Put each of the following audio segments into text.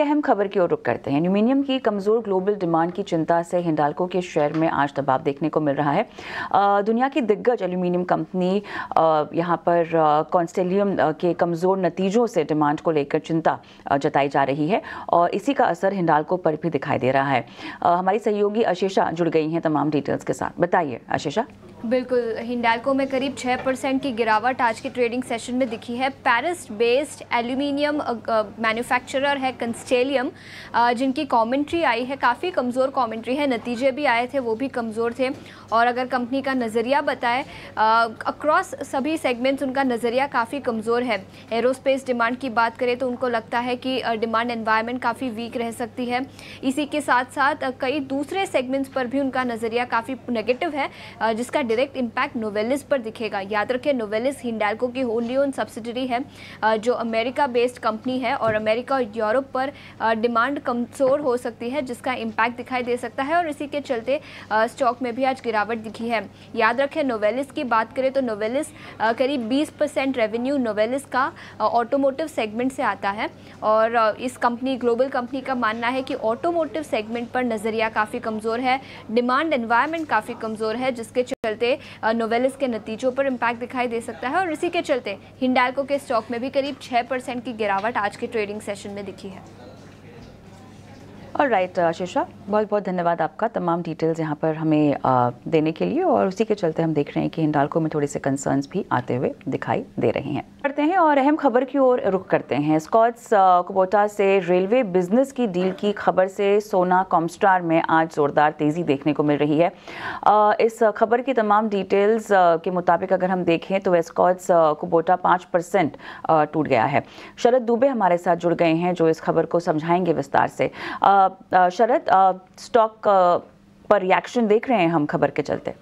एक अहम खबर की ओर रुख करते हैं। एल्यूमिनियम की कमज़ोर ग्लोबल डिमांड की चिंता से हिंडाल्को के शेयर में आज दबाव देखने को मिल रहा है। दुनिया की दिग्गज एल्यूमिनियम कंपनी यहाँ पर कॉन्स्टेलियम के कमज़ोर नतीजों से डिमांड को लेकर चिंता जताई जा रही है और इसी का असर हिंडाल्को पर भी दिखाई दे रहा है। हमारी सहयोगी आशीषा जुड़ गई हैं तमाम डिटेल्स के साथ। बताइए आशीषा। बिल्कुल, हिंडाल्को में करीब 6% की गिरावट आज के ट्रेडिंग सेशन में दिखी है। पेरिस बेस्ड एल्यूमिनियम मैन्युफैक्चरर है कंस्टेलियम, जिनकी कमेंट्री आई है, काफ़ी कमज़ोर कमेंट्री है। नतीजे भी आए थे, वो भी कमज़ोर थे। और अगर कंपनी का नज़रिया बताए, अक्रॉस सभी सेगमेंट्स उनका नज़रिया काफ़ी कमज़ोर है। एरोस्पेस डिमांड की बात करें तो उनको लगता है कि डिमांड एनवायरनमेंट काफ़ी वीक रह सकती है। इसी के साथ साथ कई दूसरे सेगमेंट्स पर भी उनका नज़रिया काफ़ी नेगेटिव है, जिसका डायरेक्ट इंपैक्ट नोवेलिस पर दिखेगा। याद रखें, नोवेलिस हिंडाल्को की होली ओन सब्सिडरी है, जो अमेरिका बेस्ड कंपनी है और अमेरिका और यूरोप पर डिमांड कमज़ोर हो सकती है, जिसका इंपैक्ट दिखाई दे सकता है और इसी के चलते स्टॉक में भी आज गिरावट दिखी है। याद रखें, नोवेलिस की बात करें तो नोवेलिस करीब 20% रेवेन्यू नोवेलिस का ऑटोमोटिव सेगमेंट से आता है और इस कंपनी, ग्लोबल कंपनी का मानना है कि ऑटोमोटिव सेगमेंट पर नज़रिया काफ़ी कमज़ोर है, डिमांड एनवायरनमेंट काफ़ी कमज़ोर है, जिसके चलते नोवेलिस के नतीजों पर इम्पैक्ट दिखाई दे सकता है और इसी के चलते हिंडाल्को के स्टॉक में भी करीब 6% की गिरावट आज के ट्रेडिंग सेशन में दिखी है। ऑलराइट आशीषा, बहुत बहुत धन्यवाद आपका तमाम डिटेल्स यहाँ पर हमें देने के लिए। और उसी के चलते हम देख रहे हैं कि हिंडाल्को में थोड़े से कंसर्न्स भी आते हुए दिखाई दे रहे हैं। करते हैं और अहम खबर की ओर रुख करते हैं। एस्कॉर्ट्स कुबोटा से रेलवे बिजनेस की डील की खबर से सोना कॉमस्टार में आज जोरदार तेज़ी देखने को मिल रही है। इस खबर की तमाम डिटेल्स के मुताबिक अगर हम देखें तो एस्कॉर्ट्स कुबोटा 5% टूट गया है। शरद दुबे हमारे साथ जुड़ गए हैं जो इस खबर को समझाएंगे विस्तार से। शरद, स्टॉक पर रिएक्शन देख रहे हैं हम खबर के चलते।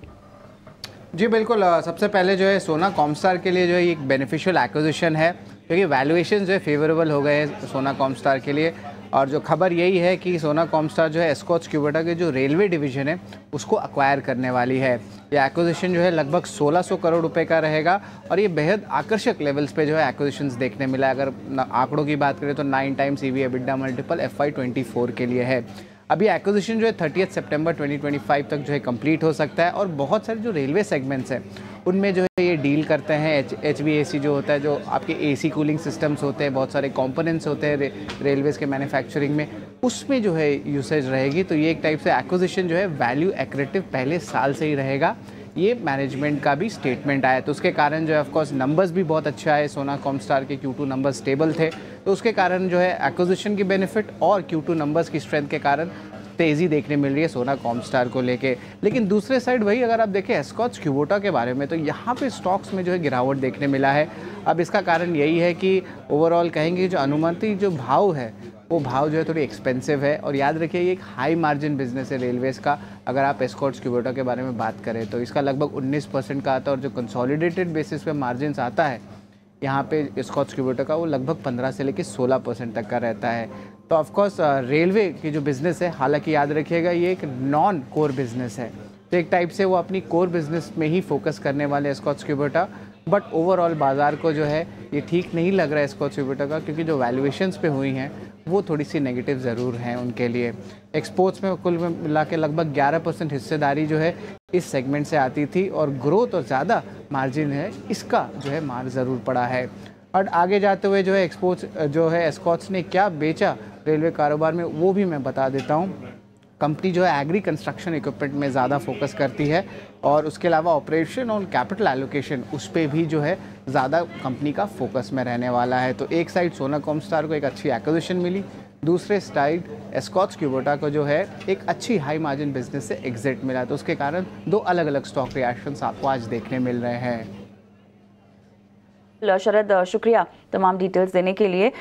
जी बिल्कुल, सबसे पहले जो है सोना कॉमस्टार के लिए जो है एक बेनिफिशियल एक्विजिशन है, क्योंकि वैल्यूएशन जो है फेवरेबल हो गए हैं सोना कॉमस्टार के लिए। और जो खबर यही है कि सोना कॉमस्टार जो है एस्कॉर्ट्स क्यूबोटा के जो रेलवे डिवीजन है उसको अक्वायर करने वाली है। ये एक्विजिशन जो है लगभग 1600 करोड़ रुपए का रहेगा और ये बेहद आकर्षक लेवल्स पे जो है एक्विजिशंस देखने मिला। अगर आंकड़ों की बात करें तो 9 टाइम्स EV/EBITDA मल्टीपल FY24 के लिए है। अभी एक्विजिशन जो है 30 सितंबर 2025 तक जो है कंप्लीट हो सकता है और बहुत सारे जो रेलवे सेगमेंट्स हैं उनमें जो है ये डील करते हैं। HVAC जो होता है, जो आपके AC कूलिंग सिस्टम्स होते हैं, बहुत सारे कंपोनेंट्स होते हैं रेलवेज़ के मैन्युफैक्चरिंग में, उसमें जो है यूसेज रहेगी। तो ये एक टाइप से एक्विजिशन जो है वैल्यू एक्रेटिव पहले साल से ही रहेगा, ये मैनेजमेंट का भी स्टेटमेंट आया। तो उसके कारण जो है ऑफकोर्स नंबर्स भी बहुत अच्छा है। सोना कॉमस्टार के Q2 नंबर्स स्टेबल थे, तो उसके कारण जो है एक्विजिशन की बेनिफिट और Q2 नंबर्स की स्ट्रेंथ के कारण तेज़ी देखने मिल रही है सोना कॉमस्टार को लेके। लेकिन दूसरे साइड वही अगर आप देखें एस्कॉर्ट्स क्यूबोटा के बारे में, तो यहाँ पे स्टॉक्स में जो है गिरावट देखने मिला है। अब इसका कारण यही है कि ओवरऑल कहेंगे जो अनुमानित जो भाव है वो भाव जो है थोड़ी एक्सपेंसिव है। और याद रखिए ये एक हाई मार्जिन बिजनेस है रेलवेज़ का। अगर आप एस्कॉर्ट्स क्यूबोटा के बारे में बात करें तो इसका लगभग 19% का आता है और जो कंसोलिडेटेड बेसिस पे मार्जिन आता है यहाँ पे एस्कॉर्ट्स क्यूबोटा का, वो लगभग 15 से लेकर 16% तक का रहता है। तो ऑफकोर्स रेलवे की जो बिज़नेस है, हालाँकि याद रखिएगा ये एक नॉन कोर बिज़नेस है, तो एक टाइप से वो अपनी कोर बिज़नेस में ही फोकस करने वाले एस्कॉर्ट्स क्यूबोटा। बट ओवरऑल बाज़ार को जो है ये ठीक नहीं लग रहा है एस्कॉर्ट्स क्यूबोटा का, क्योंकि जो वैल्यूएशंस पे हुई हैं वो थोड़ी सी नेगेटिव ज़रूर हैं उनके लिए। एक्सपोर्ट्स में कुल मिला के लगभग 11% हिस्सेदारी जो है इस सेगमेंट से आती थी और ग्रोथ और ज़्यादा मार्जिन है इसका जो है मार ज़रूर पड़ा है। और आगे जाते हुए जो है एक्सपोर्ट्स जो है एस्कॉर्ट्स ने क्या बेचा रेलवे कारोबार में वो भी मैं बता देता हूँ। कंपनी जो है एग्री कंस्ट्रक्शन इक्विपमेंट में ज़्यादा फोकस करती है और उसके अलावा ऑपरेशन और कैपिटल एलोकेशन उस पर भी जो है ज़्यादा कंपनी का फोकस में रहने वाला है। तो एक साइड सोना कॉमस्टार को एक अच्छी एक्विजिशन मिली, दूसरे साइड एस्कॉर्ट्स क्यूबोटा को जो है एक अच्छी हाई मार्जिन बिजनेस से एग्जिट मिला। तो उसके कारण दो अलग अलग स्टॉक रिएक्शंस आपको आज देखने मिल रहे हैं। शरद, शुक्रिया तमाम डिटेल्स देने के लिए।